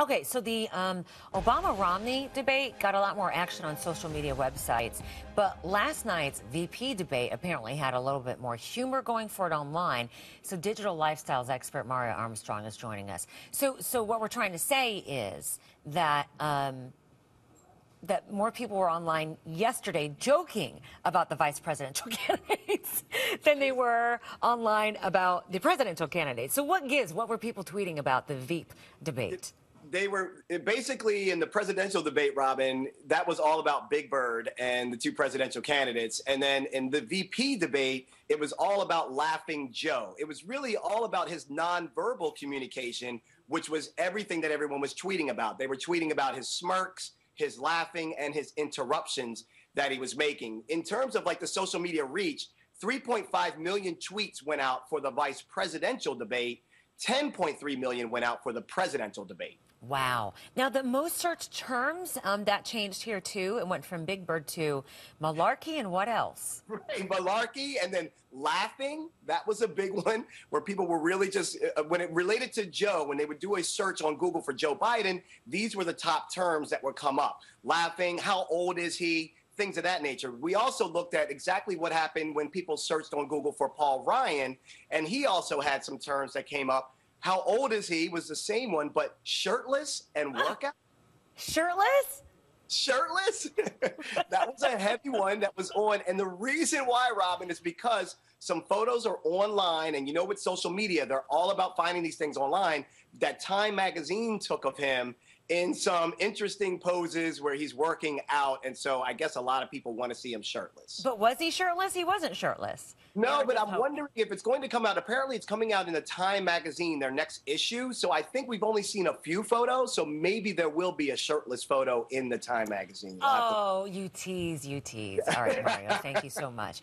Okay, so the Obama-Romney debate got a lot more action on social media websites, but last night's VP debate apparently had a little bit more humor going for it online. So digital lifestyles expert Mario Armstrong is joining us. So what we're trying to say is that that more people were online yesterday joking about the vice presidential candidates than they were online about the presidential candidates. So what gives? What were people tweeting about the VP debate? They were basically in the presidential debate, Robin, that was all about Big Bird and the two presidential candidates. And then in the VP debate, it was all about Laughing Joe. It was really all about his nonverbal communication, which was everything that everyone was tweeting about. They were tweeting about his smirks, his laughing, and his interruptions that he was making. In terms of like the social media reach, 3.5 million tweets went out for the vice presidential debate. 10.3 million went out for the presidential debate. Wow. Now, the most searched terms, that changed here, too. It went from Big Bird to malarkey and what else? Right, malarkey and then laughing. That was a big one where people were really just, when it related to Joe, when they would do a search on Google for Joe Biden, these were the top terms that would come up. Laughing, how old is he? Things of that nature. We also looked at exactly what happened when people searched on Google for Paul Ryan, and he also had some terms that came up. How old is he was the same one, but shirtless and workout. Shirtless? Shirtless? That was a heavy one that was on. And the reason why, Robin, is because some photos are online, and you know with social media, they're all about finding these things online, that Time magazine took of him in some interesting poses where he's working out, and so I guess a lot of people want to see him shirtless. But was he shirtless? He wasn't shirtless. No, but I'm wondering if it's going to come out. Apparently, it's coming out in the Time magazine, their next issue, so I think we've only seen a few photos, so maybe there will be a shirtless photo in the Time magazine. Oh, you tease, you tease. All right, Mario, thank you so much.